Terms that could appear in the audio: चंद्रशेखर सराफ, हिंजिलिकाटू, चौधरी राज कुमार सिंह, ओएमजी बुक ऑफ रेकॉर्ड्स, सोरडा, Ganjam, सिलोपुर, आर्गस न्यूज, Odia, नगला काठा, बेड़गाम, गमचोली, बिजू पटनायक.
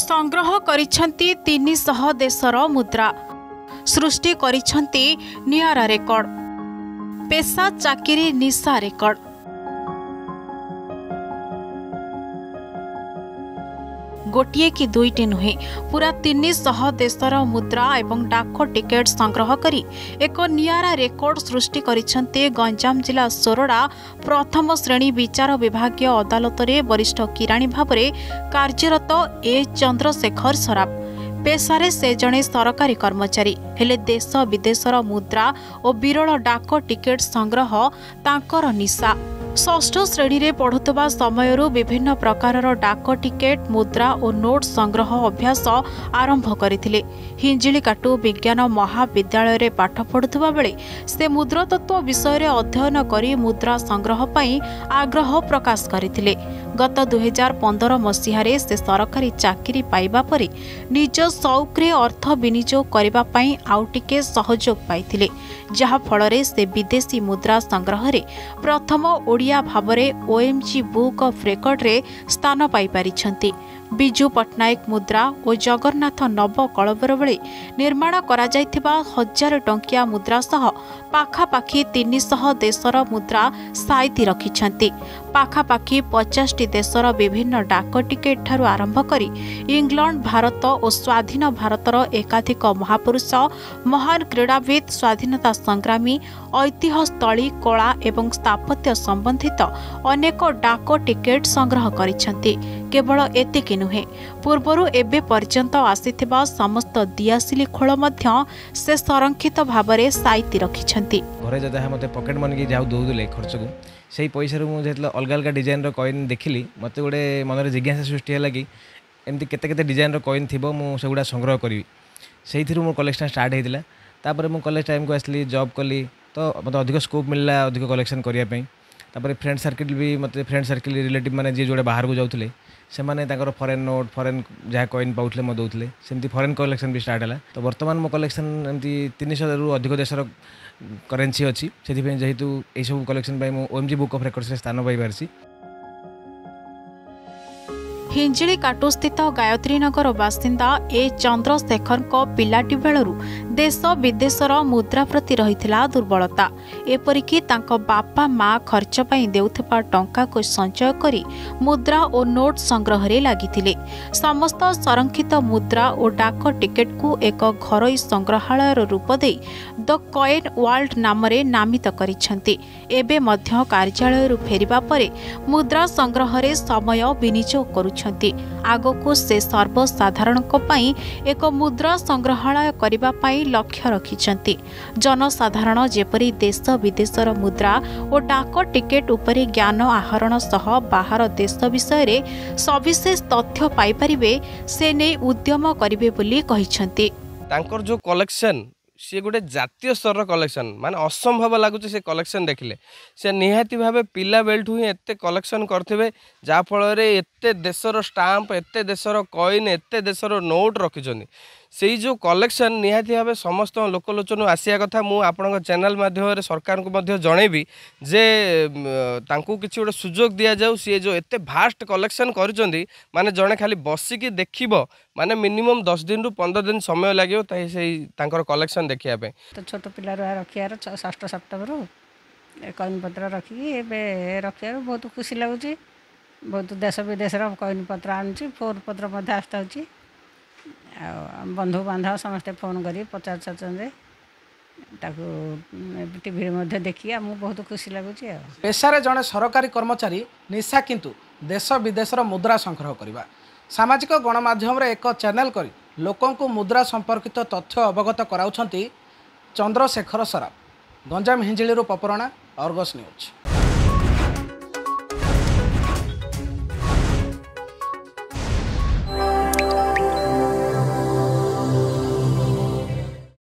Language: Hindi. संग्रह करिछंती 300 देशर मुद्रा सृष्टि करिछंती नियारा रेकर्ड पेशा चाकरी निशा रेकर्ड। गोटे कि दुईटी नुहे पूरा 300 देशर मुद्रा एवं डाक टिकेट संग्रह करी एक नियारा रेकर्ड सृष्टि करिछंती गंजाम जिला सोरडा प्रथम श्रेणी विचार विभागीय अदालत रे वरिष्ठ किराणी भाबरे कार्यरत ए चंद्रशेखर सराफ। पेशारे से जणे सरकारी कर्मचारी हेले देश विदेशर मुद्रा और विरल डाक टिकेट संग्रह तांकर निशा। षष्ठ श्रेणी रे पढ़ुवा समय विभिन्न प्रकार डाक टिकेट मुद्रा और नोट संग्रह अभ्यास आरंभ करथिले। हिंजिलिकाटू विज्ञान महाविद्यालय रे पाठ पढ़ुवा बेले से मुद्रा तत्व विषय रे अध्ययन करी मुद्रा संग्रह पई आग्रह प्रकाश करथिले। गत 2015 मसीह रे से सरकारी चाकरी पाइबा परे निज शौक रे अर्थ विनियोग करिबा पई आउ टिके सहयोग पाइथिले, जहा फल रे से विदेशी मुद्रा संग्रह रे प्रथम ओडिया भाबरे ओएमजी बुक ऑफ रेकॉर्ड रे स्थान पाई परिछंती। बिजू पटनायक मुद्रा और जगन्नाथ नव कलबर बेले निर्माण करा जाइथिबा 1000 टंकिया मुद्रा सह पाखापाखि 300 देशर मुद्रा साइती रखिछंती। पाखापाखि 50 देशर विभिन्न डाक टिकेट ठारू आरंभ करी इंग्लैंड, भारत और स्वाधीन भारतर एकाधिक महापुरुष, महान क्रीड़ाविद, स्वाधीनता संग्रामी, ऐतिह्यस्थली, कला एवं स्थापत्य संबंधित अनेक डाक टिकेट संग्रह करिछंती। केवल एतिक नुहे पूर्वरु एबे पर्यंत आसीथिबा समस्त दियासिली खोल मध्य से संरक्षित भाबरे साइती रखिछंती। घरे जदा मते पॉकेट मन की जाउ दोदुले खर्च को सेही पैसा रु मु जेतला अलग अलग डिजाइन रो कॉइन देखिली मते गोडे मन रे जिज्ञासा सृष्टि हला कि एमती केते केते डिजाइन रो कॉइन थिबो मु सेगुडा संग्रह करिवि। सेही थिरु मो कलेक्शन स्टार्ट हेतिला। तापर मु कॉलेज टाइम को असली जॉब कली तो मते अधिक स्कोप मिलला अधिक कलेक्शन करिया पई। तापर फ्रेंड सर्किल भी मते फ्रेंड सर्किल रिलेटिव माने जे जोडे बाहर को जाउथले से माने तांकर फॉरेन नोट फॉरेन जहाँ कॉइन पाउथले मो दउथले सेमती फॉरेन कलेक्शन भी स्टार्ट हला। तो वर्तमान मो कलेक्शन एमती 300 रु अधिक देशर करेन्सी अछि। सेथि पे जेहेतु एई सब कलेक्शन पाई मो ओएमजी बुक ऑफ रेकॉर्ड्स रे स्थान पाई बारसी। हिंजिली काटोस्थित गायत्री नगर बासिंदा ए चंद्रशेखर को पिलाटी बेलू देश विदेशर मुद्रा प्रति रहिथिला दुर्बलता। एपरिक बापा माँ खर्च पई देउथपा टंका को संचय करी मुद्रा और नोट संग्रह रे लागिथिले। समस्त संरक्षित मुद्रा और डाक टिकेट को एक घरोई संग्रहालय रूप दे द कॉइन वर्ल्ड नाम रे नामित करिसेंती। एबे मध्य कार्यालय फेरिबा परे मुद्रा संग्रह रे समय विनियोग करू आगको से सर्वसाधारण एक मुद्रा संग्रहालय करने लक्ष्य रखिंट। जनसाधारण जेपरी देश विदेशर मुद्रा और डाक टिकेट उपरि ज्ञान आहरण सह बाहर देश विषय में सविशेष तथ्य पाइपे से नहीं उद्यम करेंगे बोली जो कलेक्शन सी गोटे जातीय स्तर कलेक्शन मान असंभव लगुच से कलेक्शन देखिले से निहाती भावे पिला बेलठू ही एत कलेक्शन करते जहाँफल एते देशर स्टाम्प एते देशर कॉइन एते देशर नोट रखिंट। से जो कलेक्शन निहाती भावे समस्त लोकलोचन आसिया कथा मु आपण चैनल माध्यम सरकार को जनईबी जे तांकू किछि गोटे सुजोग दिया जाऊ। सी जो एते भास्ट कलेक्शन करिसेंती माने जणे खाली बसिक देखिबो माने मिनिमम 10 दिन रु 15 दिन समय लगे तांकर कलेक्शन देखिया पे। तो छोट पिला रखियार 6 सप्टेम्बर कॉइन पत्र रखी रखियार बहुत खुशी लगुच। बहुत देश विदेशर कॉइन पत्र आनुची फोन पत्र आस्ता होची। बंधु बांधव समस्ते फोन कर पचार टीवी देखिए बहुत खुशी लगुच। पेशारे जड़े सरकारी कर्मचारी निशा किंतु देश विदेशर मुद्रा संग्रह करवा सामाजिक गणमाध्यम एक चैनल कर लोकों को मुद्रा संपर्कित तथ्य अवगत कराउछंती चंद्रशेखर सराफ। Ganjam Hinjili पपरणा, आर्गस न्यूज।